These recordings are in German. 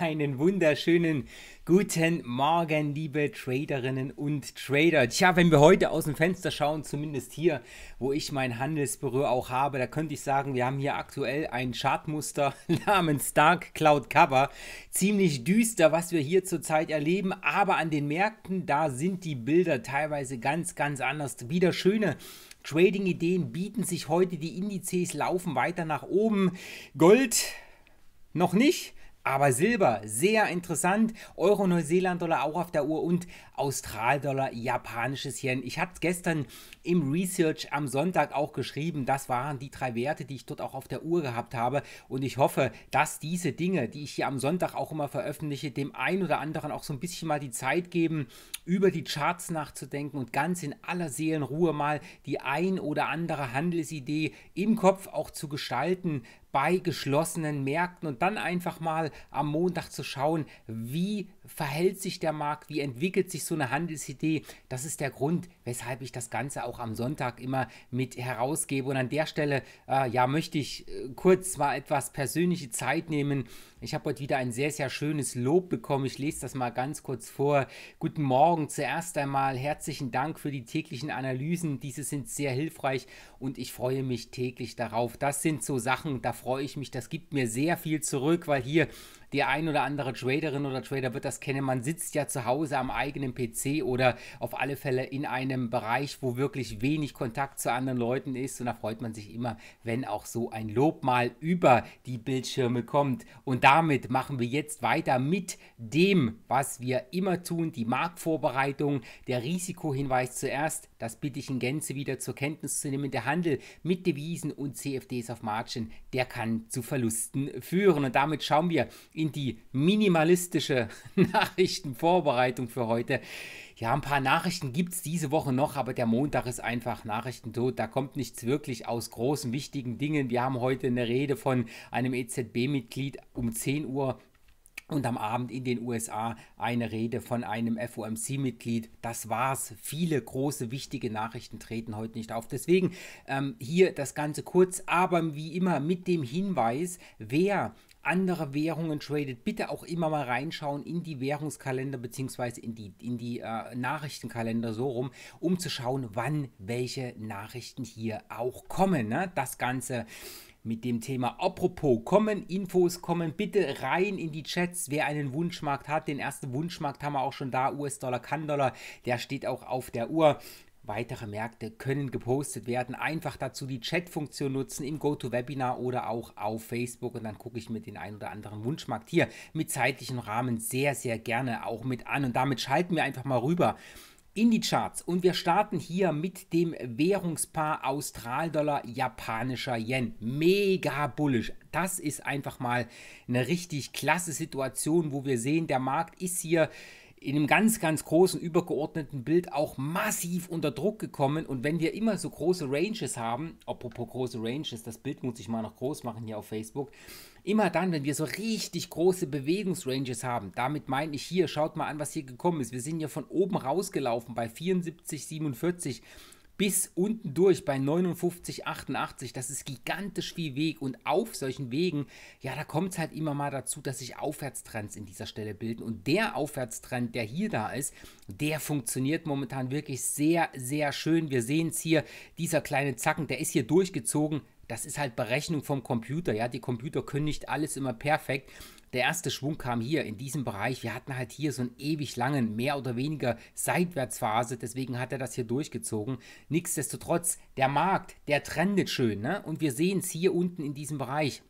Einen wunderschönen guten Morgen, liebe Traderinnen und Trader. Tja, wenn wir heute aus dem Fenster schauen, zumindest hier, wo ich mein Handelsbüro auch habe, da könnte ich sagen, wir haben hier aktuell ein Chartmuster namens Dark Cloud Cover. Ziemlich düster, was wir hier zurzeit erleben, aber an den Märkten, da sind die Bilder teilweise ganz, ganz anders. Wieder schöne Trading-Ideen bieten sich heute, die Indizes laufen weiter nach oben. Gold noch nicht. Aber Silber, sehr interessant, Euro, Neuseeland-Dollar auch auf der Uhr und Austral-Dollar, japanisches Yen. Ich hatte gestern im Research am Sonntag auch geschrieben, das waren die drei Werte, die ich dort auch auf der Uhr gehabt habe. Und ich hoffe, dass diese Dinge, die ich hier am Sonntag auch immer veröffentliche, dem einen oder anderen auch so ein bisschen mal die Zeit geben, über die Charts nachzudenken und ganz in aller Seelenruhe mal die ein oder andere Handelsidee im Kopf auch zu gestalten, bei geschlossenen Märkten und dann einfach mal am Montag zu schauen, wie verhält sich der Markt, wie entwickelt sich so eine Handelsidee. Das ist der Grund, weshalb ich das Ganze auch am Sonntag immer mit herausgebe. Und an der Stelle ja, möchte ich kurz mal etwas persönliche Zeit nehmen. Ich habe heute wieder ein sehr, sehr schönes Lob bekommen. Ich lese das mal ganz kurz vor. Guten Morgen zuerst einmal. Herzlichen Dank für die täglichen Analysen. Diese sind sehr hilfreich und ich freue mich täglich darauf. Das sind so Sachen, da freue ich mich. Das gibt mir sehr viel zurück, weil hier der ein oder andere Traderin oder Trader wird das kennen. Man sitzt ja zu Hause am eigenen PC oder auf alle Fälle in einem Bereich, wo wirklich wenig Kontakt zu anderen Leuten ist. Und da freut man sich immer, wenn auch so ein Lob mal über die Bildschirme kommt. Und damit machen wir jetzt weiter mit dem, was wir immer tun, die Marktvorbereitung, der Risikohinweis zuerst. Das bitte ich in Gänze wieder zur Kenntnis zu nehmen. Der Handel mit Devisen und CFDs auf Margin, der kann zu Verlusten führen. Und damit schauen wir in die minimalistische Nachrichtenvorbereitung für heute. Ja, ein paar Nachrichten gibt es diese Woche noch, aber der Montag ist einfach nachrichtentot. Da kommt nichts wirklich aus großen, wichtigen Dingen. Wir haben heute eine Rede von einem EZB-Mitglied um 10 Uhr. Und am Abend in den USA eine Rede von einem FOMC-Mitglied. Das war's. Viele große, wichtige Nachrichten treten heute nicht auf. Deswegen hier das Ganze kurz, aber wie immer mit dem Hinweis, wer andere Währungen tradet, bitte auch immer mal reinschauen in die Währungskalender bzw. in die Nachrichtenkalender so rum, um zu schauen, wann welche Nachrichten hier auch kommen, ne? Das Ganze mit dem Thema. Apropos, kommen Infos, kommen bitte rein in die Chats, wer einen Wunschmarkt hat. Den ersten Wunschmarkt haben wir auch schon da, US-Dollar, Kann-Dollar, der steht auch auf der Uhr. Weitere Märkte können gepostet werden. Einfach dazu die Chat-Funktion nutzen im GoToWebinar oder auch auf Facebook und dann gucke ich mir den einen oder anderen Wunschmarkt hier mit zeitlichen Rahmen sehr, sehr gerne auch mit an und damit schalten wir einfach mal rüber in die Charts und wir starten hier mit dem Währungspaar Austral-Dollar, japanischer Yen. Mega bullisch. Das ist einfach mal eine richtig klasse Situation, wo wir sehen, der Markt ist hier in einem ganz, ganz großen, übergeordneten Bild auch massiv unter Druck gekommen. Und wenn wir immer so große Ranges haben, apropos große Ranges, das Bild muss ich mal noch groß machen hier auf Facebook, immer dann, wenn wir so richtig große Bewegungsranges haben, damit meine ich hier, schaut mal an, was hier gekommen ist. Wir sind ja von oben rausgelaufen bei 74,47 bis unten durch bei 59,88. Das ist gigantisch viel Weg und auf solchen Wegen, ja, da kommt es halt immer mal dazu, dass sich Aufwärtstrends in dieser Stelle bilden. Und der Aufwärtstrend, der hier da ist, der funktioniert momentan wirklich sehr, sehr schön. Wir sehen es hier, dieser kleine Zacken, der ist hier durchgezogen. Das ist halt Berechnung vom Computer, ja, die Computer können nicht alles immer perfekt. Der erste Schwung kam hier in diesem Bereich. Wir hatten halt hier so einen ewig langen, mehr oder weniger Seitwärtsphase. Deswegen hat er das hier durchgezogen. Nichtsdestotrotz, der Markt, der trendet schön, ne? Und wir sehen es hier unten in diesem Bereich.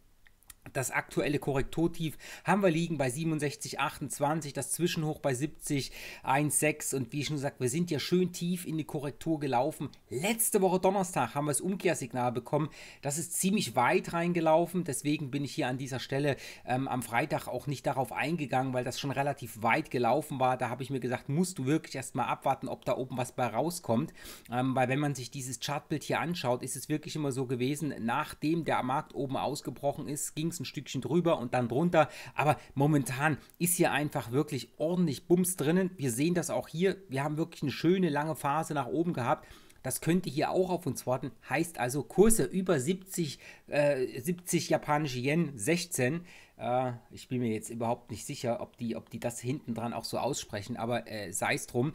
Das aktuelle Korrekturtief haben wir liegen bei 67,28, das Zwischenhoch bei 70,16 und wie ich schon gesagt, wir sind ja schön tief in die Korrektur gelaufen. Letzte Woche Donnerstag haben wir das Umkehrsignal bekommen, das ist ziemlich weit reingelaufen, deswegen bin ich hier an dieser Stelle am Freitag auch nicht darauf eingegangen, weil das schon relativ weit gelaufen war. Da habe ich mir gesagt, musst du wirklich erstmal abwarten, ob da oben was bei rauskommt, weil wenn man sich dieses Chartbild hier anschaut, ist es wirklich immer so gewesen, nachdem der Markt oben ausgebrochen ist, ging es ein Stückchen drüber und dann drunter, aber momentan ist hier einfach wirklich ordentlich Bums drinnen. Wir sehen das auch hier, wir haben wirklich eine schöne lange Phase nach oben gehabt. Das könnte hier auch auf uns warten, heißt also Kurse über 70 japanische Yen, 16 Ich bin mir jetzt überhaupt nicht sicher, ob die das hinten dran auch so aussprechen, aber sei es drum.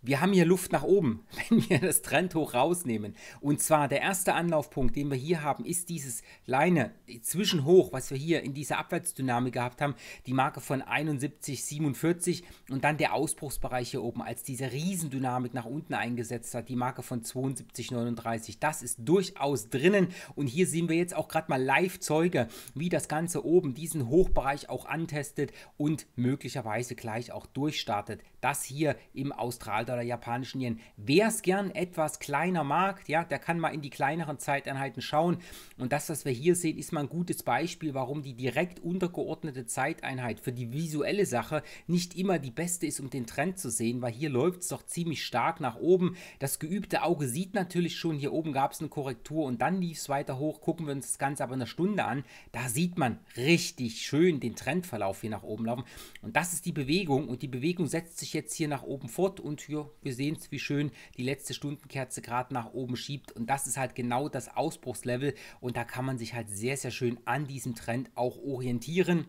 Wir haben hier Luft nach oben, wenn wir das Trendhoch rausnehmen. Und zwar der erste Anlaufpunkt, den wir hier haben, ist dieses kleine Zwischenhoch, was wir hier in dieser Abwärtsdynamik gehabt haben, die Marke von 71,47 und dann der Ausbruchsbereich hier oben, als diese Riesendynamik nach unten eingesetzt hat, die Marke von 72,39. Das ist durchaus drinnen und hier sehen wir jetzt auch gerade mal live Zeuge, wie das Ganze oben diesen Hochbereich auch antestet und möglicherweise gleich auch durchstartet. Das hier im Australien oder japanischen Yen. Wer es gern etwas kleiner mag, ja, der kann mal in die kleineren Zeiteinheiten schauen. Und das, was wir hier sehen, ist mal ein gutes Beispiel, warum die direkt untergeordnete Zeiteinheit für die visuelle Sache nicht immer die beste ist, um den Trend zu sehen, weil hier läuft es doch ziemlich stark nach oben. Das geübte Auge sieht natürlich schon, hier oben gab es eine Korrektur und dann lief es weiter hoch. Gucken wir uns das Ganze aber in einer Stunde an. Da sieht man richtig schön den Trendverlauf hier nach oben laufen. Und das ist die Bewegung und die Bewegung setzt sich jetzt hier nach oben fort und wir sehen es, wie schön die letzte Stundenkerze gerade nach oben schiebt und das ist halt genau das Ausbruchslevel und da kann man sich halt sehr, sehr schön an diesem Trend auch orientieren.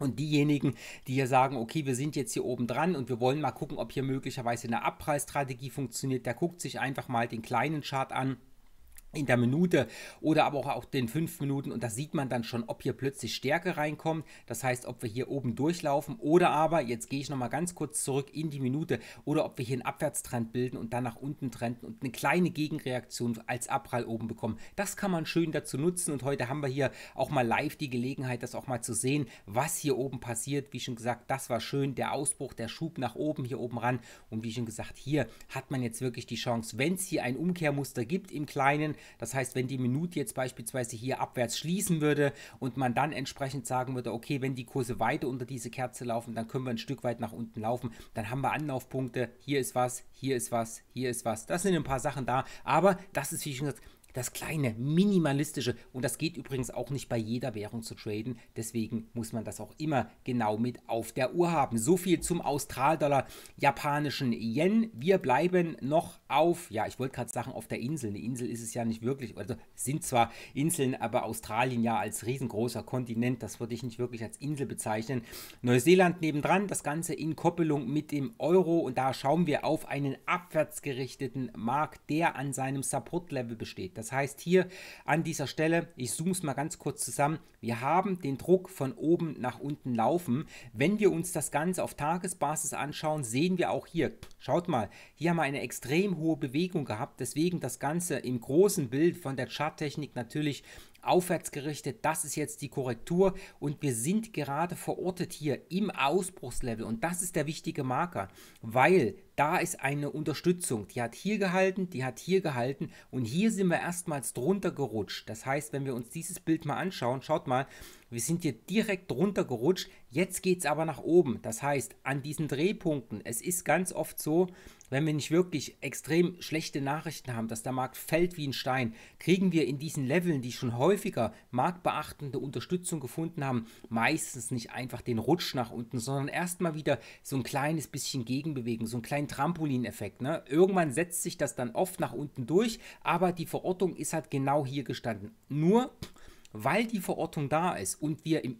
Und diejenigen, die hier sagen, okay, wir sind jetzt hier oben dran und wir wollen mal gucken, ob hier möglicherweise eine Abpreisstrategie funktioniert, der guckt sich einfach mal den kleinen Chart an in der Minute oder aber auch den 5 Minuten und da sieht man dann schon, ob hier plötzlich Stärke reinkommt, das heißt, ob wir hier oben durchlaufen oder aber, jetzt gehe ich nochmal ganz kurz zurück in die Minute oder ob wir hier einen Abwärtstrend bilden und dann nach unten trenden und eine kleine Gegenreaktion als Abprall oben bekommen. Das kann man schön dazu nutzen und heute haben wir hier auch mal live die Gelegenheit, das auch mal zu sehen, was hier oben passiert. Wie schon gesagt, das war schön, der Ausbruch, der Schub nach oben, hier oben ran und wie schon gesagt, hier hat man jetzt wirklich die Chance, wenn es hier ein Umkehrmuster gibt im Kleinen. Das heißt, wenn die Minute jetzt beispielsweise hier abwärts schließen würde und man dann entsprechend sagen würde, okay, wenn die Kurse weiter unter diese Kerze laufen, dann können wir ein Stück weit nach unten laufen, dann haben wir Anlaufpunkte, hier ist was, hier ist was, hier ist was. Das sind ein paar Sachen da, aber das ist, wie schon gesagt, das kleine, minimalistische und das geht übrigens auch nicht bei jeder Währung zu traden, deswegen muss man das auch immer genau mit auf der Uhr haben. So viel zum Australdollar, japanischen Yen. Wir bleiben noch auf, ja, ich wollte gerade sagen, auf der Insel. Eine Insel ist es ja nicht wirklich, also sind zwar Inseln, aber Australien ja als riesengroßer Kontinent, das würde ich nicht wirklich als Insel bezeichnen. Neuseeland nebendran, das Ganze in Koppelung mit dem Euro und da schauen wir auf einen abwärtsgerichteten Markt, der an seinem Support-Level besteht. Das heißt hier an dieser Stelle, ich zoome es mal ganz kurz zusammen, wir haben den Druck von oben nach unten laufen. Wenn wir uns das Ganze auf Tagesbasis anschauen, sehen wir auch hier, schaut mal, hier haben wir eine extrem hohe Bewegung gehabt, deswegen das Ganze im großen Bild von der Charttechnik natürlich aufwärts gerichtet, das ist jetzt die Korrektur und wir sind gerade verortet hier im Ausbruchslevel und das ist der wichtige Marker, weil da ist eine Unterstützung, die hat hier gehalten und hier sind wir erstmals drunter gerutscht. Das heißt, wenn wir uns dieses Bild mal anschauen, schaut mal, wir sind hier direkt drunter gerutscht, jetzt geht es aber nach oben. Das heißt, an diesen Drehpunkten, es ist ganz oft so, wenn wir nicht wirklich extrem schlechte Nachrichten haben, dass der Markt fällt wie ein Stein, kriegen wir in diesen Leveln, die schon häufiger marktbeachtende Unterstützung gefunden haben, meistens nicht einfach den Rutsch nach unten, sondern erstmal wieder so ein kleines bisschen Gegenbewegung, so einen kleinen Trampolineffekt, ne? Irgendwann setzt sich das dann oft nach unten durch, aber die Verortung ist halt genau hier gestanden. Nur weil die Verortung da ist und wir im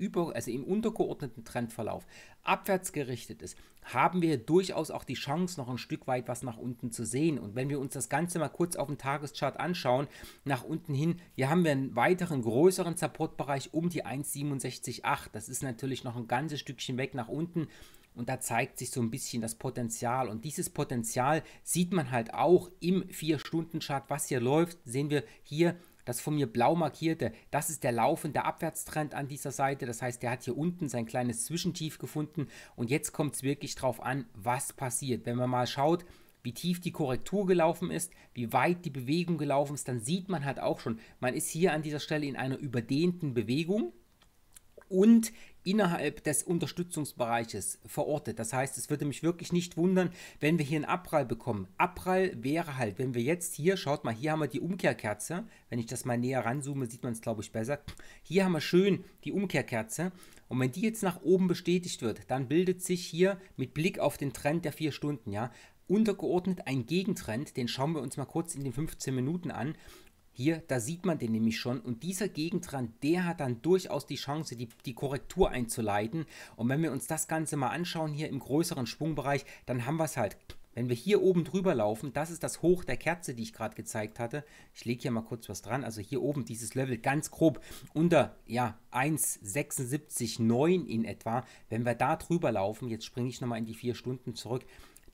untergeordneten Trendverlauf abwärts gerichtet ist, haben wir durchaus auch die Chance, noch ein Stück weit was nach unten zu sehen. Und wenn wir uns das Ganze mal kurz auf dem Tageschart anschauen, nach unten hin, hier haben wir einen weiteren größeren Supportbereich um die 1,678. Das ist natürlich noch ein ganzes Stückchen weg nach unten. Und da zeigt sich so ein bisschen das Potenzial. Und dieses Potenzial sieht man halt auch im 4-Stunden-Chart, was hier läuft, sehen wir hier. Das von mir blau markierte, das ist der laufende Abwärtstrend an dieser Seite. Das heißt, der hat hier unten sein kleines Zwischentief gefunden. Und jetzt kommt es wirklich drauf an, was passiert. Wenn man mal schaut, wie tief die Korrektur gelaufen ist, wie weit die Bewegung gelaufen ist, dann sieht man halt auch schon, man ist hier an dieser Stelle in einer überdehnten Bewegung. Und innerhalb des Unterstützungsbereiches verortet. Das heißt, es würde mich wirklich nicht wundern, wenn wir hier einen Abprall bekommen. Abprall wäre halt, wenn wir jetzt hier, schaut mal, hier haben wir die Umkehrkerze. Wenn ich das mal näher ranzoome, sieht man es, glaube ich, besser. Hier haben wir schön die Umkehrkerze. Und wenn die jetzt nach oben bestätigt wird, dann bildet sich hier mit Blick auf den Trend der 4 Stunden, ja, untergeordnet ein Gegentrend. Den schauen wir uns mal kurz in den 15 Minuten an. Hier, da sieht man den nämlich schon und dieser Gegentrend, der hat dann durchaus die Chance, die Korrektur einzuleiten. Und wenn wir uns das Ganze mal anschauen hier im größeren Schwungbereich, dann haben wir es halt. Wenn wir hier oben drüber laufen, das ist das Hoch der Kerze, die ich gerade gezeigt hatte. Ich lege hier mal kurz was dran. Also hier oben dieses Level ganz grob unter ja, 1,769 in etwa. Wenn wir da drüber laufen, jetzt springe ich nochmal in die 4 Stunden zurück,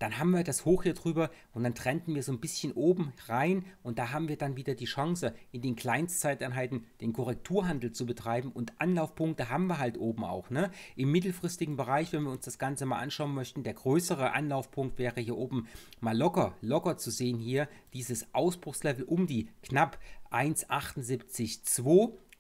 dann haben wir das Hoch hier drüber und dann trennten wir so ein bisschen oben rein und da haben wir dann wieder die Chance, in den Kleinstzeiteinheiten den Korrekturhandel zu betreiben und Anlaufpunkte haben wir halt oben auch. Ne? Im mittelfristigen Bereich, wenn wir uns das Ganze mal anschauen möchten, der größere Anlaufpunkt wäre hier oben mal locker zu sehen hier, dieses Ausbruchslevel um die knapp 1,782.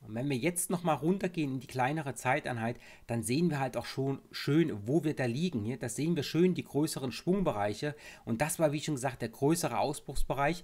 Und wenn wir jetzt nochmal runtergehen in die kleinere Zeiteinheit, dann sehen wir halt auch schon schön, wo wir da liegen. Hier, das sehen wir schön, die größeren Schwungbereiche. Und das war, wie schon gesagt, der größere Ausbruchsbereich.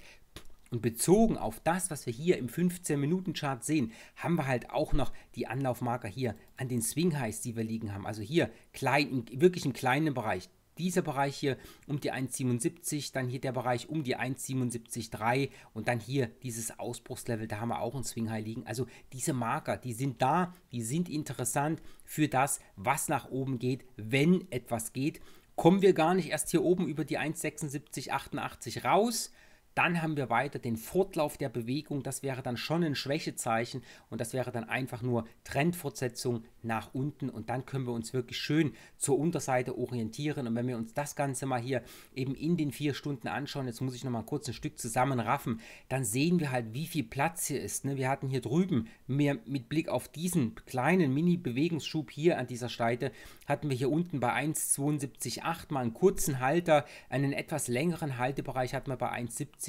Und bezogen auf das, was wir hier im 15-Minuten-Chart sehen, haben wir halt auch noch die Anlaufmarker hier an den Swing-Highs, die wir liegen haben. Also hier klein, wirklich im kleinen Bereich. Dieser Bereich hier um die 1,77, dann hier der Bereich um die 1,773 und dann hier dieses Ausbruchslevel, da haben wir auch einen Swing High liegen. Also diese Marker, die sind da, die sind interessant für das, was nach oben geht, wenn etwas geht. Kommen wir gar nicht erst hier oben über die 1,7688 raus. Dann haben wir weiter den Fortlauf der Bewegung, das wäre dann schon ein Schwächezeichen und das wäre dann einfach nur Trendfortsetzung nach unten und dann können wir uns wirklich schön zur Unterseite orientieren und wenn wir uns das Ganze mal hier eben in den 4 Stunden anschauen, jetzt muss ich nochmal kurz ein Stück zusammenraffen, dann sehen wir halt, wie viel Platz hier ist. Ne? Wir hatten hier drüben, mehr mit Blick auf diesen kleinen Mini-Bewegungsschub hier an dieser Seite, hatten wir hier unten bei 1,728 mal einen kurzen Halter, einen etwas längeren Haltebereich hatten wir bei 1,7.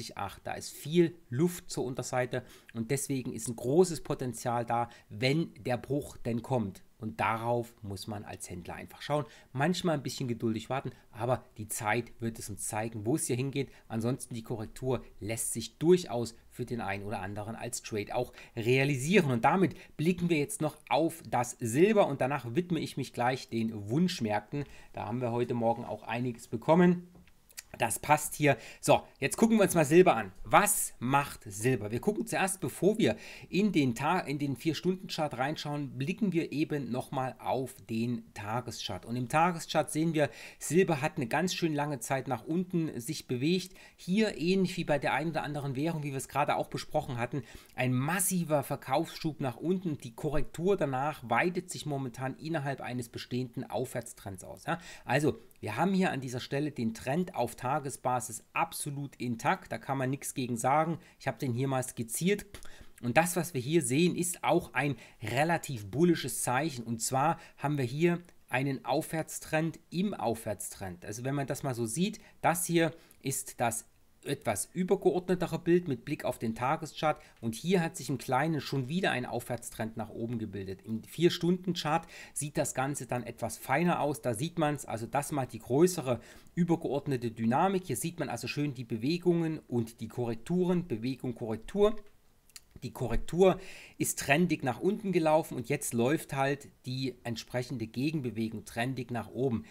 Da ist viel Luft zur Unterseite und deswegen ist ein großes Potenzial da, wenn der Bruch denn kommt. Und darauf muss man als Händler einfach schauen. Manchmal ein bisschen geduldig warten, aber die Zeit wird es uns zeigen, wo es hier hingeht. Ansonsten die Korrektur lässt sich durchaus für den einen oder anderen als Trade auch realisieren. Und damit blicken wir jetzt noch auf das Silber und danach widme ich mich gleich den Wunschmärkten. Da haben wir heute Morgen auch einiges bekommen. Das passt hier. So, jetzt gucken wir uns mal Silber an. Was macht Silber? Wir gucken zuerst, bevor wir in den 4-Stunden-Chart reinschauen, blicken wir eben nochmal auf den Tageschart. Und im Tageschart sehen wir, Silber hat eine ganz schön lange Zeit nach unten sich bewegt. Hier, ähnlich wie bei der einen oder anderen Währung, wie wir es gerade auch besprochen hatten, ein massiver Verkaufsschub nach unten. Die Korrektur danach weitet sich momentan innerhalb eines bestehenden Aufwärtstrends aus. Ja? Also, wir haben hier an dieser Stelle den Trend auf Tagesbasis absolut intakt, da kann man nichts gegen sagen. Ich habe den hier mal skizziert und das, was wir hier sehen, ist auch ein relativ bullisches Zeichen und zwar haben wir hier einen Aufwärtstrend im Aufwärtstrend. Also wenn man das mal so sieht, das hier ist das etwas übergeordnetere Bild mit Blick auf den Tageschart und hier hat sich im Kleinen schon wieder ein Aufwärtstrend nach oben gebildet. Im 4-Stunden-Chart sieht das Ganze dann etwas feiner aus, da sieht man es, also das mal die größere übergeordnete Dynamik. Hier sieht man also schön die Bewegungen und die Korrekturen, Bewegung, Korrektur. Die Korrektur ist trendig nach unten gelaufen und jetzt läuft halt die entsprechende Gegenbewegung trendig nach oben.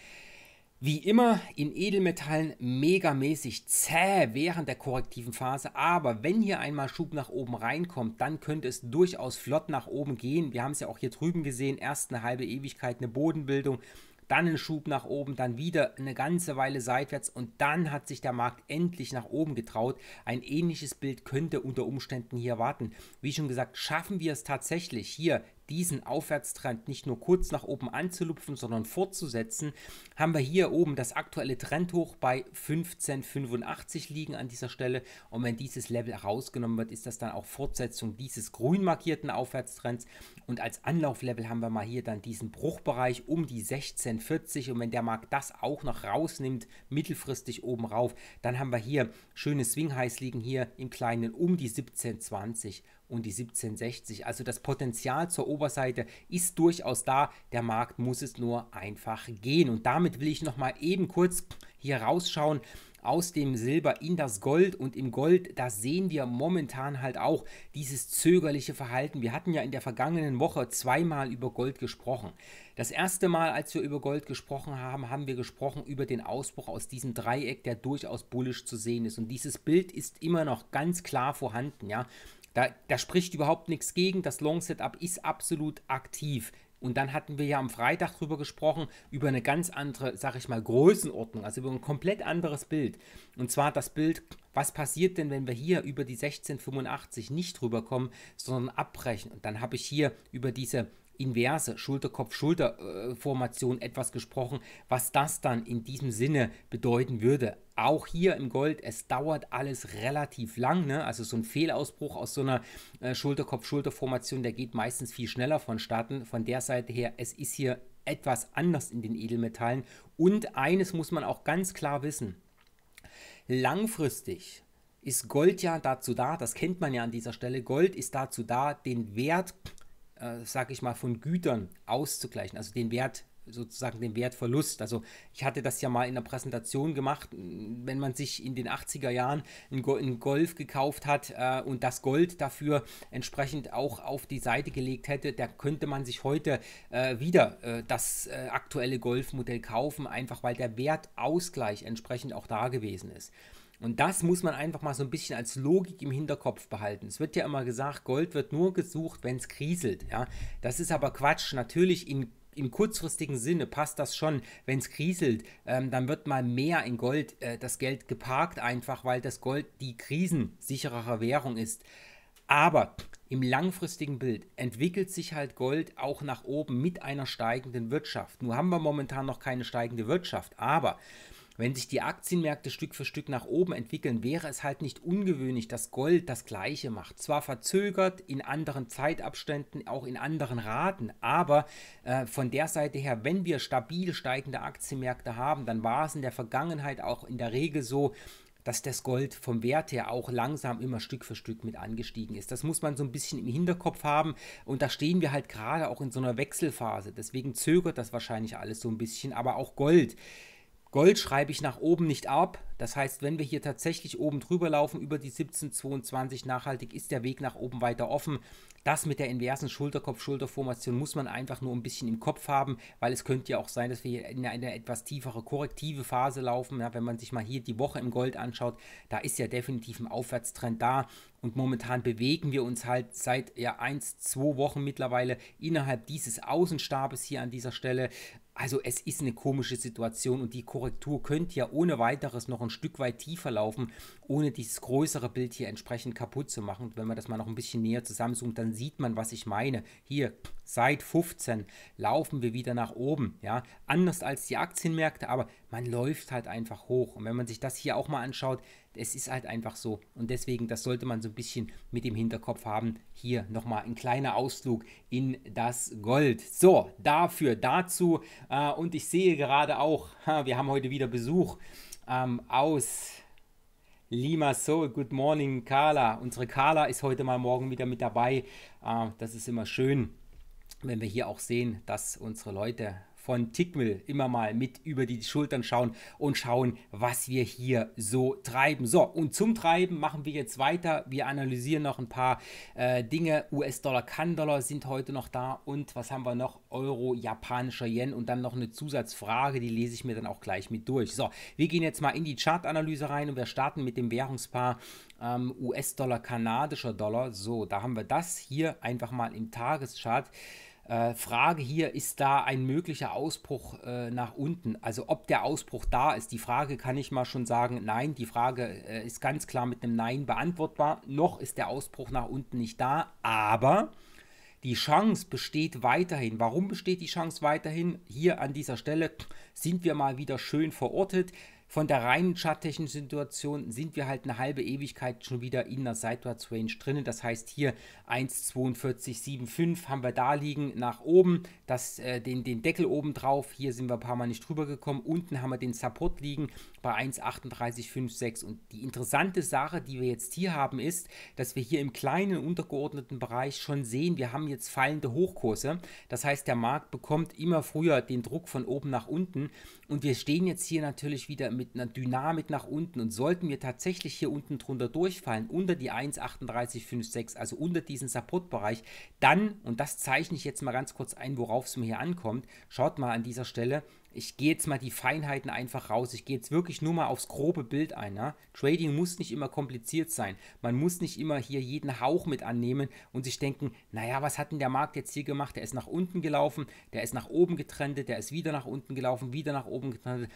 Wie immer in Edelmetallen megamäßig zäh während der korrektiven Phase, aber wenn hier einmal Schub nach oben reinkommt, dann könnte es durchaus flott nach oben gehen. Wir haben es ja auch hier drüben gesehen, erst eine halbe Ewigkeit eine Bodenbildung, dann ein Schub nach oben, dann wieder eine ganze Weile seitwärts und dann hat sich der Markt endlich nach oben getraut. Ein ähnliches Bild könnte unter Umständen hier warten. Wie schon gesagt, schaffen wir es tatsächlich hier, diesen Aufwärtstrend nicht nur kurz nach oben anzulupfen, sondern fortzusetzen, haben wir hier oben das aktuelle Trendhoch bei 15,85 liegen an dieser Stelle und wenn dieses Level rausgenommen wird, ist das dann auch Fortsetzung dieses grün markierten Aufwärtstrends und als Anlauflevel haben wir mal hier dann diesen Bruchbereich um die 16,40 und wenn der Markt das auch noch rausnimmt, mittelfristig oben rauf, dann haben wir hier schöne Swing-Highs liegen hier im Kleinen um die 17,20 und die 17,60. Also das Potenzial zur Oberseite ist durchaus da. Der Markt muss es nur einfach gehen. Und damit will ich nochmal eben kurz hier rausschauen aus dem Silber in das Gold. Und im Gold, da sehen wir momentan halt auch dieses zögerliche Verhalten. Wir hatten ja in der vergangenen Woche zweimal über Gold gesprochen. Das erste Mal, als wir über Gold gesprochen haben, wir gesprochen über den Ausbruch aus diesem Dreieck, der durchaus bullisch zu sehen ist. Und dieses Bild ist immer noch ganz klar vorhanden, ja. Da spricht überhaupt nichts gegen, das Long-Setup ist absolut aktiv. Und dann hatten wir ja am Freitag drüber gesprochen, über eine ganz andere, sag ich mal, Größenordnung, also über ein komplett anderes Bild. Und zwar das Bild, was passiert denn, wenn wir hier über die 1685 nicht rüberkommen, sondern abbrechen. Und dann habe ich hier über diese inverse Schulter-Kopf-Schulter-Formation etwas gesprochen, was das dann in diesem Sinne bedeuten würde. Auch hier im Gold, es dauert alles relativ lang, ne? Also so ein Fehlausbruch aus so einer Schulter-Kopf-Schulter-Formation, der geht meistens viel schneller vonstatten. Von der Seite her, es ist hier etwas anders in den Edelmetallen. Und eines muss man auch ganz klar wissen, langfristig ist Gold ja dazu da, das kennt man ja an dieser Stelle, Gold ist dazu da, den Wert, sag ich mal, von Gütern auszugleichen, also den Wert, sozusagen den Wertverlust. Also ich hatte das ja mal in der Präsentation gemacht, wenn man sich in den 80er Jahren einen Golf gekauft hat und das Gold dafür entsprechend auch auf die Seite gelegt hätte, da könnte man sich heute wieder das aktuelle Golfmodell kaufen, einfach weil der Wertausgleich entsprechend auch da gewesen ist. Und das muss man einfach mal so ein bisschen als Logik im Hinterkopf behalten. Es wird ja immer gesagt, Gold wird nur gesucht, wenn es kriselt. Ja? Das ist aber Quatsch. Natürlich im kurzfristigen Sinne passt das schon, wenn es kriselt, dann wird mal mehr in Gold das Geld geparkt, einfach weil das Gold die krisensicherere Währung ist. Aber im langfristigen Bild entwickelt sich halt Gold auch nach oben mit einer steigenden Wirtschaft. Nur haben wir momentan noch keine steigende Wirtschaft, aber wenn sich die Aktienmärkte Stück für Stück nach oben entwickeln, wäre es halt nicht ungewöhnlich, dass Gold das Gleiche macht. Zwar verzögert, in anderen Zeitabständen, auch in anderen Raten, aber von der Seite her, wenn wir stabil steigende Aktienmärkte haben, dann war es in der Vergangenheit auch in der Regel so, dass das Gold vom Wert her auch langsam immer Stück für Stück mit angestiegen ist. Das muss man so ein bisschen im Hinterkopf haben und da stehen wir halt gerade auch in so einer Wechselphase. Deswegen zögert das wahrscheinlich alles so ein bisschen, aber auch Gold. Gold schreibe ich nach oben nicht ab, das heißt, wenn wir hier tatsächlich oben drüber laufen, über die 1722 nachhaltig, ist der Weg nach oben weiter offen. Das mit der inversen Schulterkopf-Schulterformation muss man einfach nur ein bisschen im Kopf haben, weil es könnte ja auch sein, dass wir hier in eine etwas tiefere korrektive Phase laufen. Ja, wenn man sich mal hier die Woche im Gold anschaut, da ist ja definitiv ein Aufwärtstrend da und momentan bewegen wir uns halt seit ja 1-2 Wochen mittlerweile innerhalb dieses Außenstabes hier an dieser Stelle. Also es ist eine komische Situation und die Korrektur könnte ja ohne weiteres noch ein Stück weit tiefer laufen, ohne dieses größere Bild hier entsprechend kaputt zu machen. Und wenn man das mal noch ein bisschen näher zusammenzoomt, dann sieht man, was ich meine. Hier seit 15 laufen wir wieder nach oben. Ja? Anders als die Aktienmärkte, aber man läuft halt einfach hoch. Und wenn man sich das hier auch mal anschaut, es ist halt einfach so. Und deswegen, das sollte man so ein bisschen mit im Hinterkopf haben. Hier nochmal ein kleiner Ausflug in das Gold. So, dazu. Und ich sehe gerade auch, wir haben heute wieder Besuch aus Limassol. Good morning, Carla. Unsere Carla ist heute mal morgen wieder mit dabei. Das ist immer schön, wenn wir hier auch sehen, dass unsere Leute von Tickmill immer mal mit über die Schultern schauen und schauen, was wir hier so treiben. So, und zum Treiben machen wir jetzt weiter. Wir analysieren noch ein paar Dinge. US-Dollar, Kan-Dollar sind heute noch da. Und was haben wir noch? Euro, japanischer Yen und dann noch eine Zusatzfrage, die lese ich mir dann auch gleich mit durch. So, wir gehen jetzt mal in die Chartanalyse rein und wir starten mit dem Währungspaar US-Dollar, kanadischer Dollar. So, da haben wir das hier einfach mal im Tageschart. Frage hier, ist da ein möglicher Ausbruch nach unten? Also ob der Ausbruch da ist, die Frage kann ich mal schon sagen, nein, die Frage ist ganz klar mit einem Nein beantwortbar. Noch ist der Ausbruch nach unten nicht da, aber die Chance besteht weiterhin. Warum besteht die Chance weiterhin? Hier an dieser Stelle sind wir mal wieder schön verortet. Von der reinen charttechnischen Situation sind wir halt eine halbe Ewigkeit schon wieder in der Sidewards Range drinnen. Das heißt hier 1,4275 haben wir da liegen nach oben, den Deckel oben drauf. Hier sind wir ein paar Mal nicht drüber gekommen. Unten haben wir den Support liegen bei 1,3856. Und die interessante Sache, die wir jetzt hier haben, ist, dass wir hier im kleinen untergeordneten Bereich schon sehen, wir haben jetzt fallende Hochkurse. Das heißt, der Markt bekommt immer früher den Druck von oben nach unten. Und wir stehen jetzt hier natürlich wieder mit einer Dynamik nach unten und sollten wir tatsächlich hier unten drunter durchfallen, unter die 1,3856, also unter diesen Supportbereich, dann, und das zeichne ich jetzt mal ganz kurz ein, worauf es mir hier ankommt, schaut mal an dieser Stelle, Ich gehe jetzt mal die Feinheiten einfach raus. Ich gehe jetzt wirklich nur mal aufs grobe Bild ein. Ne? Trading muss nicht immer kompliziert sein. Man muss nicht immer hier jeden Hauch mit annehmen und sich denken, naja, was hat denn der Markt jetzt hier gemacht? Der ist nach unten gelaufen, der ist nach oben getrendet, der ist wieder nach unten gelaufen, wieder nach oben getrendet.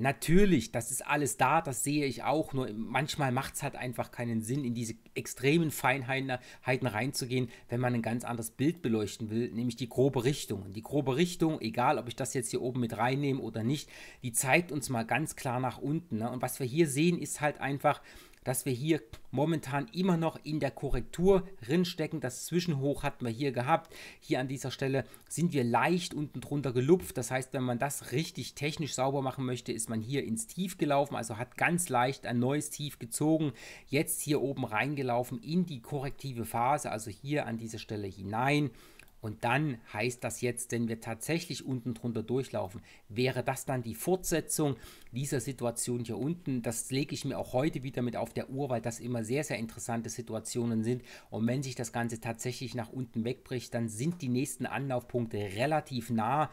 Natürlich, das ist alles da, das sehe ich auch, nur manchmal macht es halt einfach keinen Sinn, in diese extremen Feinheiten reinzugehen, wenn man ein ganz anderes Bild beleuchten will, nämlich die grobe Richtung. Und die grobe Richtung, egal ob ich das jetzt hier oben mit reinnehme oder nicht, die zeigt uns mal ganz klar nach unten, ne? Und was wir hier sehen, ist halt einfach, dass wir hier momentan immer noch in der Korrektur drinstecken. Das Zwischenhoch hatten wir hier gehabt. Hier an dieser Stelle sind wir leicht unten drunter gelupft. Das heißt, wenn man das richtig technisch sauber machen möchte, ist man hier ins Tief gelaufen, also hat ganz leicht ein neues Tief gezogen. Jetzt hier oben reingelaufen in die korrektive Phase, also hier an dieser Stelle hinein. Und dann heißt das jetzt, wenn wir tatsächlich unten drunter durchlaufen, wäre das dann die Fortsetzung dieser Situation hier unten. Das lege ich mir auch heute wieder mit auf der Uhr, weil das immer sehr, sehr interessante Situationen sind. Und wenn sich das Ganze tatsächlich nach unten wegbricht, dann sind die nächsten Anlaufpunkte relativ nah.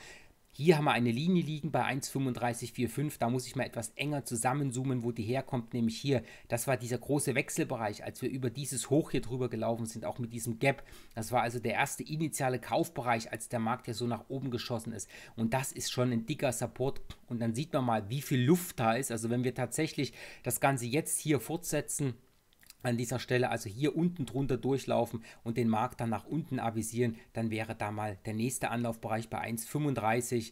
Hier haben wir eine Linie liegen bei 1,3545, da muss ich mal etwas enger zusammenzoomen, wo die herkommt, nämlich hier. Das war dieser große Wechselbereich, als wir über dieses Hoch hier drüber gelaufen sind, auch mit diesem Gap. Das war also der erste initiale Kaufbereich, als der Markt ja so nach oben geschossen ist. Und das ist schon ein dicker Support und dann sieht man mal, wie viel Luft da ist. Also wenn wir tatsächlich das Ganze jetzt hier fortsetzen, an dieser Stelle, also hier unten drunter durchlaufen und den Markt dann nach unten avisieren, dann wäre da mal der nächste Anlaufbereich bei 1,35,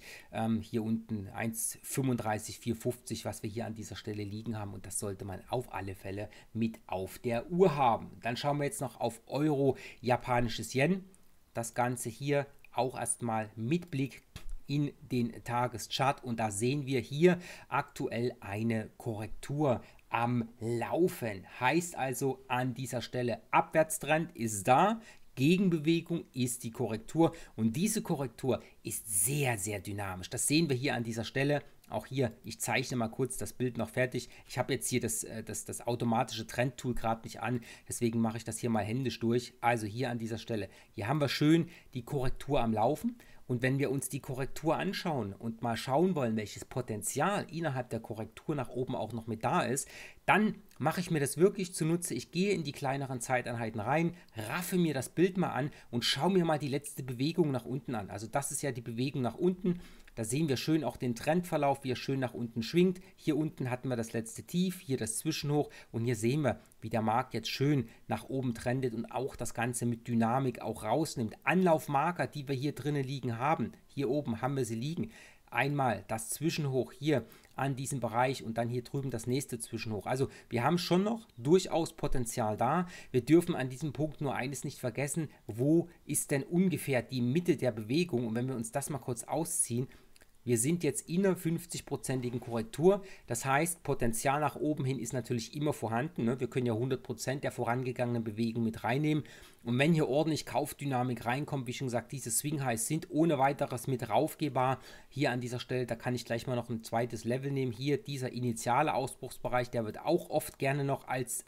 hier unten 1,35,450, was wir hier an dieser Stelle liegen haben, und das sollte man auf alle Fälle mit auf der Uhr haben. Dann schauen wir jetzt noch auf Euro, japanisches Yen, das Ganze hier auch erstmal mit Blick in den Tageschart, und da sehen wir hier aktuell eine Korrektur am Laufen. Heißt also an dieser Stelle, Abwärtstrend ist da, Gegenbewegung ist die Korrektur, und diese Korrektur ist sehr, sehr dynamisch. Das sehen wir hier an dieser Stelle. Auch hier, ich zeichne mal kurz das Bild noch fertig. Ich habe jetzt hier das automatische Trendtool gerade nicht an, deswegen mache ich das hier mal händisch durch. Also hier an dieser Stelle, hier haben wir schön die Korrektur am Laufen. Und wenn wir uns die Korrektur anschauen und mal schauen wollen, welches Potenzial innerhalb der Korrektur nach oben auch noch mit da ist, dann mache ich mir das wirklich zunutze. Ich gehe in die kleineren Zeiteinheiten rein, raffe mir das Bild mal an und schaue mir mal die letzte Bewegung nach unten an. Also das ist ja die Bewegung nach unten. Da sehen wir schön auch den Trendverlauf, wie er schön nach unten schwingt. Hier unten hatten wir das letzte Tief, hier das Zwischenhoch, und hier sehen wir, wie der Markt jetzt schön nach oben trendet und auch das Ganze mit Dynamik auch rausnimmt. Anlaufmarker, die wir hier drinnen liegen haben, hier oben haben wir sie liegen. Einmal das Zwischenhoch hier an diesem Bereich und dann hier drüben das nächste Zwischenhoch. Also wir haben schon noch durchaus Potenzial da. Wir dürfen an diesem Punkt nur eines nicht vergessen, wo ist denn ungefähr die Mitte der Bewegung? Und wenn wir uns das mal kurz ausziehen, wir sind jetzt in einer 50-prozentigen Korrektur. Das heißt, Potenzial nach oben hin ist natürlich immer vorhanden, ne? Wir können ja 100% der vorangegangenen Bewegung mit reinnehmen. Und wenn hier ordentlich Kaufdynamik reinkommt, wie schon gesagt, diese Swing Highs sind ohne weiteres mit raufgehbar. Hier an dieser Stelle, da kann ich gleich mal noch ein zweites Level nehmen. Hier dieser initiale Ausbruchsbereich, der wird auch oft gerne noch als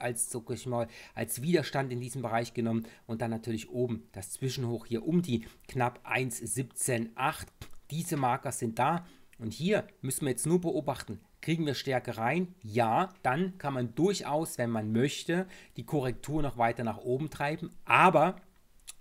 Widerstand in diesem Bereich genommen. Und dann natürlich oben das Zwischenhoch hier um die knapp 1,178. Diese Marker sind da, und hier müssen wir jetzt nur beobachten, kriegen wir Stärke rein? Ja, dann kann man durchaus, wenn man möchte, die Korrektur noch weiter nach oben treiben, aber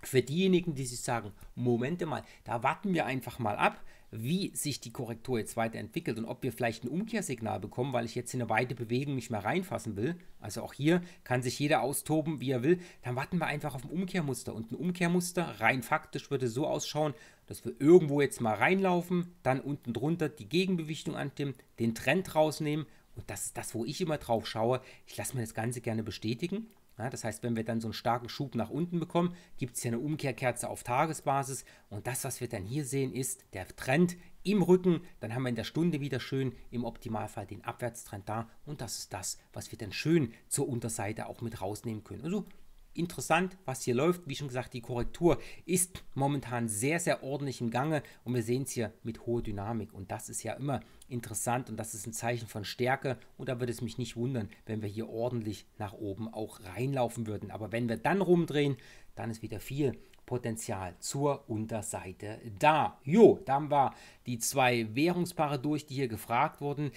für diejenigen, die sich sagen, Moment mal, da warten wir einfach mal ab, wie sich die Korrektur jetzt weiterentwickelt und ob wir vielleicht ein Umkehrsignal bekommen, weil ich jetzt in eine weite Bewegung nicht mehr reinfassen will. Also auch hier kann sich jeder austoben, wie er will. Dann warten wir einfach auf ein Umkehrmuster. Und ein Umkehrmuster rein faktisch würde so ausschauen, dass wir irgendwo jetzt mal reinlaufen, dann unten drunter die Gegenbewegung anstimmen, den Trend rausnehmen. Und das ist das, wo ich immer drauf schaue. Ich lasse mir das Ganze gerne bestätigen. Ja, das heißt, wenn wir dann so einen starken Schub nach unten bekommen, gibt es hier eine Umkehrkerze auf Tagesbasis, und das, was wir dann hier sehen, ist der Trend im Rücken. Dann haben wir in der Stunde wieder schön im Optimalfall den Abwärtstrend da, und das ist das, was wir dann schön zur Unterseite auch mit rausnehmen können. Also interessant, was hier läuft. Wie schon gesagt, die Korrektur ist momentan sehr, sehr ordentlich im Gange, und wir sehen es hier mit hoher Dynamik, und das ist ja immer interessant, und das ist ein Zeichen von Stärke, und da würde es mich nicht wundern, wenn wir hier ordentlich nach oben auch reinlaufen würden. Aber wenn wir dann rumdrehen, dann ist wieder viel Potenzial zur Unterseite da. Jo, da haben wir die zwei Währungspaare durch, die hier gefragt wurden.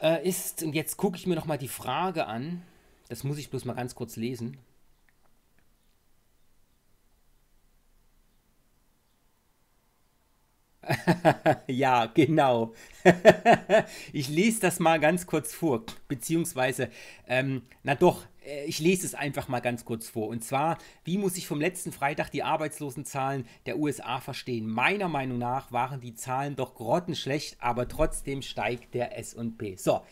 Und jetzt gucke ich mir nochmal die Frage an. Das muss ich bloß mal ganz kurz lesen. Ja, genau. Ich lese das mal ganz kurz vor, beziehungsweise, ich lese es einfach mal ganz kurz vor. Und zwar, wie muss ich vom letzten Freitag die Arbeitslosenzahlen der USA verstehen? Meiner Meinung nach waren die Zahlen doch grottenschlecht, aber trotzdem steigt der S&P. So,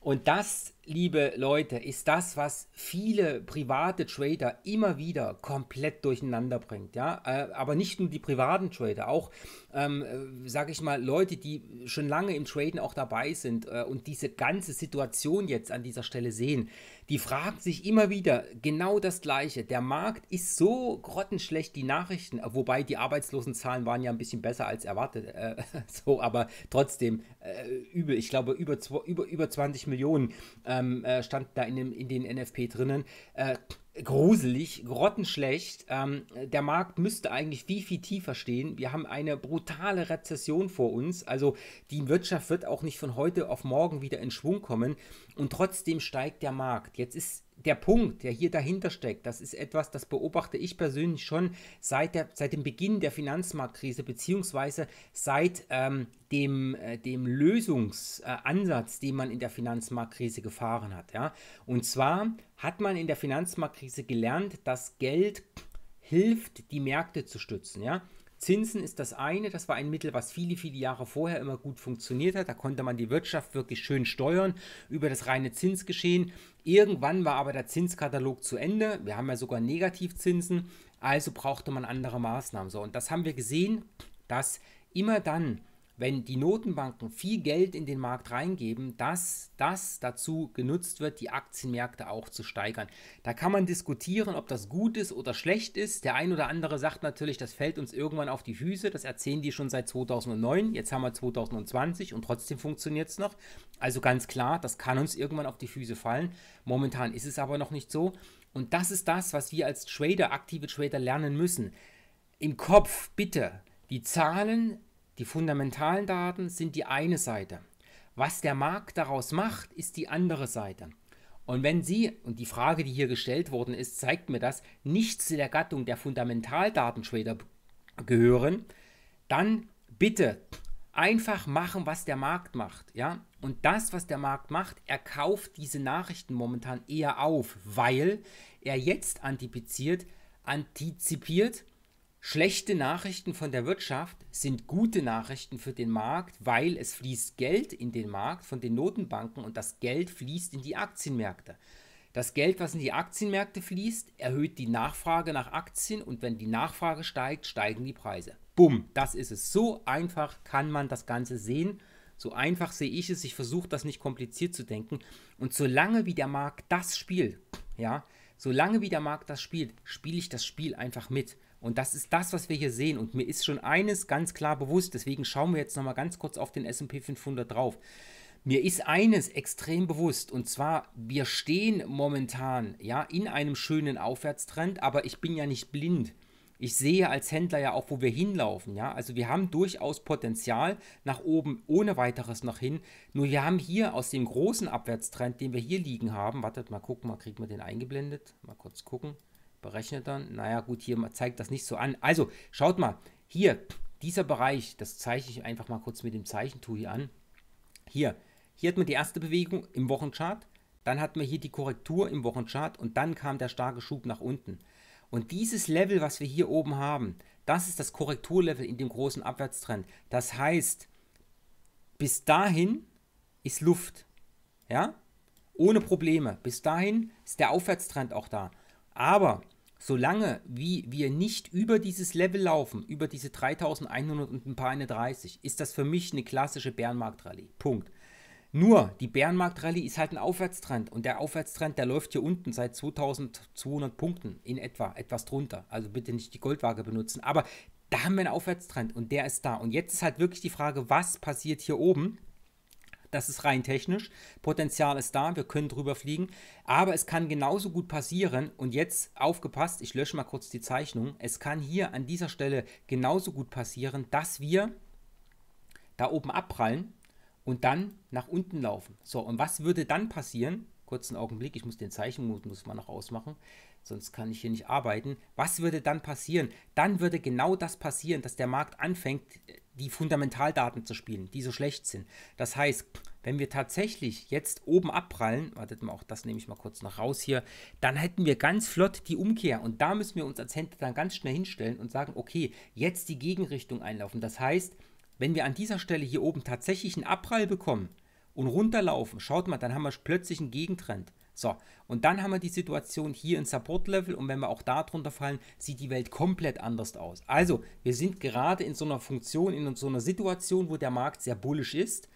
und das, liebe Leute, ist das, was viele private Trader immer wieder komplett durcheinander bringt. Ja? Aber nicht nur die privaten Trader, auch, sage ich mal, Leute, die schon lange im Traden auch dabei sind und diese ganze Situation jetzt an dieser Stelle sehen, die fragen sich immer wieder genau das Gleiche. Der Markt ist so grottenschlecht, die Nachrichten, wobei die Arbeitslosenzahlen waren ja ein bisschen besser als erwartet. So, aber trotzdem übel. Ich glaube, über 20 Millionen stand da in den NFP drinnen. Gruselig, grottenschlecht. Der Markt müsste eigentlich viel, viel tiefer stehen. Wir haben eine brutale Rezession vor uns. Also die Wirtschaft wird auch nicht von heute auf morgen wieder in Schwung kommen. Und trotzdem steigt der Markt. Jetzt ist der Punkt, der hier dahinter steckt, das ist etwas, das beobachte ich persönlich schon seit dem Beginn der Finanzmarktkrise, beziehungsweise seit dem Lösungsansatz, den man in der Finanzmarktkrise gefahren hat. Ja? Und zwar hat man in der Finanzmarktkrise gelernt, dass Geld hilft, die Märkte zu stützen. Ja? Zinsen ist das eine, das war ein Mittel, was viele, viele Jahre vorher immer gut funktioniert hat. Da konnte man die Wirtschaft wirklich schön steuern über das reine Zinsgeschehen. Irgendwann war aber der Zinskatalog zu Ende. Wir haben ja sogar Negativzinsen, also brauchte man andere Maßnahmen. So, und das haben wir gesehen, dass immer dann, wenn die Notenbanken viel Geld in den Markt reingeben, dass das dazu genutzt wird, die Aktienmärkte auch zu steigern. Da kann man diskutieren, ob das gut ist oder schlecht ist. Der ein oder andere sagt natürlich, das fällt uns irgendwann auf die Füße. Das erzählen die schon seit 2009. Jetzt haben wir 2020 und trotzdem funktioniert es noch. Also ganz klar, das kann uns irgendwann auf die Füße fallen. Momentan ist es aber noch nicht so. Und das ist das, was wir als Trader, aktive Trader lernen müssen. Im Kopf bitte die Zahlen. Die fundamentalen Daten sind die eine Seite. Was der Markt daraus macht, ist die andere Seite. Und wenn Sie, und die Frage, die hier gestellt worden ist, zeigt mir das, nicht zu der Gattung der Fundamentaldatentrader gehören, dann bitte einfach machen, was der Markt macht. Ja? Und das, was der Markt macht, er kauft diese Nachrichten momentan eher auf, weil er jetzt antizipiert, schlechte Nachrichten von der Wirtschaft sind gute Nachrichten für den Markt, weil es fließt Geld in den Markt von den Notenbanken und das Geld fließt in die Aktienmärkte. Das Geld, was in die Aktienmärkte fließt, erhöht die Nachfrage nach Aktien und wenn die Nachfrage steigt, steigen die Preise. Bumm, das ist es. So einfach kann man das Ganze sehen. So einfach sehe ich es. Ich versuche das nicht kompliziert zu denken. Und solange wie der Markt das spielt, ja, solange wie der Markt das spielt, spiele ich das Spiel einfach mit. Und das ist das, was wir hier sehen. Und mir ist schon eines ganz klar bewusst, deswegen schauen wir jetzt nochmal ganz kurz auf den S&P 500 drauf. Mir ist eines extrem bewusst und zwar, wir stehen momentan ja in einem schönen Aufwärtstrend, aber ich bin ja nicht blind. Ich sehe als Händler ja auch, wo wir hinlaufen. Ja? Also wir haben durchaus Potenzial nach oben ohne weiteres noch hin. Nur wir haben hier aus dem großen Abwärtstrend, den wir hier liegen haben, wartet mal gucken, mal kriegen wir den eingeblendet, mal kurz gucken. Berechnet dann, naja gut, hier zeigt das nicht so an. Also schaut mal, hier, dieser Bereich, das zeichne ich einfach mal kurz mit dem Zeichentool hier an. Hier hat man die erste Bewegung im Wochenchart, dann hat man hier die Korrektur im Wochenchart und dann kam der starke Schub nach unten. Und dieses Level, was wir hier oben haben, das ist das Korrekturlevel in dem großen Abwärtstrend. Das heißt, bis dahin ist Luft, ja, ohne Probleme. Bis dahin ist der Aufwärtstrend auch da. Aber solange wie wir nicht über dieses Level laufen, über diese 3.100 und ein paar 31, ist das für mich eine klassische Bärenmarkt-Rallye. Punkt. Nur, die Bärenmarkt-Rallye ist halt ein Aufwärtstrend und der Aufwärtstrend, der läuft hier unten seit 2.200 Punkten in etwa, etwas drunter. Also bitte nicht die Goldwaage benutzen, aber da haben wir einen Aufwärtstrend und der ist da. Und jetzt ist halt wirklich die Frage, was passiert hier oben? Das ist rein technisch. Potenzial ist da, wir können drüber fliegen. Aber es kann genauso gut passieren, und jetzt aufgepasst, ich lösche mal kurz die Zeichnung, es kann hier an dieser Stelle genauso gut passieren, dass wir da oben abprallen und dann nach unten laufen. So, und was würde dann passieren? Kurzen Augenblick, ich muss den Zeichenmodus mal noch ausmachen, sonst kann ich hier nicht arbeiten. Was würde dann passieren? Dann würde genau das passieren, dass der Markt anfängt, die Fundamentaldaten zu spielen, die so schlecht sind. Das heißt, wenn wir tatsächlich jetzt oben abprallen, wartet mal, auch das nehme ich mal kurz noch raus hier, dann hätten wir ganz flott die Umkehr. Und da müssen wir uns als Händler dann ganz schnell hinstellen und sagen, okay, jetzt die Gegenrichtung einlaufen. Das heißt, wenn wir an dieser Stelle hier oben tatsächlich einen Abprall bekommen und runterlaufen, schaut mal, dann haben wir plötzlich einen Gegentrend. So, und dann haben wir die Situation hier in Support-Level, und wenn wir auch da drunter fallen, sieht die Welt komplett anders aus. Also, wir sind gerade in so einer Funktion, in so einer Situation, wo der Markt sehr bullisch ist,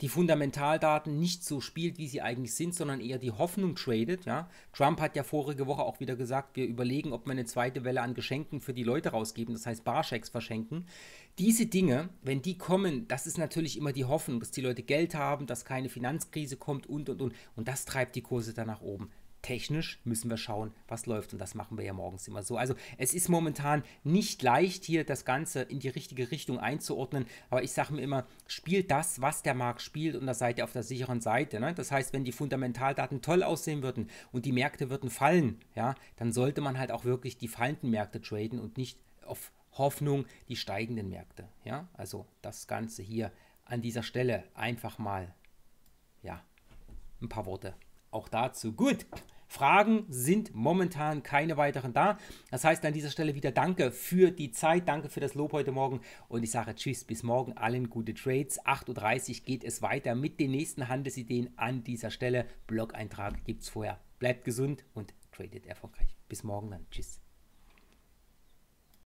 die Fundamentaldaten nicht so spielt, wie sie eigentlich sind, sondern eher die Hoffnung tradet. Ja? Trump hat ja vorige Woche auch wieder gesagt, wir überlegen, ob wir eine zweite Welle an Geschenken für die Leute rausgeben, das heißt Barschecks verschenken. Diese Dinge, wenn die kommen, das ist natürlich immer die Hoffnung, dass die Leute Geld haben, dass keine Finanzkrise kommt und. Und das treibt die Kurse dann nach oben. Technisch müssen wir schauen, was läuft, und das machen wir ja morgens immer so. Also es ist momentan nicht leicht, hier das Ganze in die richtige Richtung einzuordnen, aber ich sage mir immer, spielt das, was der Markt spielt, und da seid ihr auf der sicheren Seite. Ne? Das heißt, wenn die Fundamentaldaten toll aussehen würden und die Märkte würden fallen, ja, dann sollte man halt auch wirklich die fallenden Märkte traden und nicht auf Hoffnung die steigenden Märkte. Ja? Also das Ganze hier an dieser Stelle einfach mal, ja, ein paar Worte auch dazu. Gut, Fragen sind momentan keine weiteren da. Das heißt an dieser Stelle wieder danke für die Zeit, danke für das Lob heute Morgen, und ich sage tschüss, bis morgen, allen gute Trades. 8:30 Uhr geht es weiter mit den nächsten Handelsideen an dieser Stelle. Blog-Eintrag gibt es vorher. Bleibt gesund und tradet erfolgreich. Bis morgen dann. Tschüss.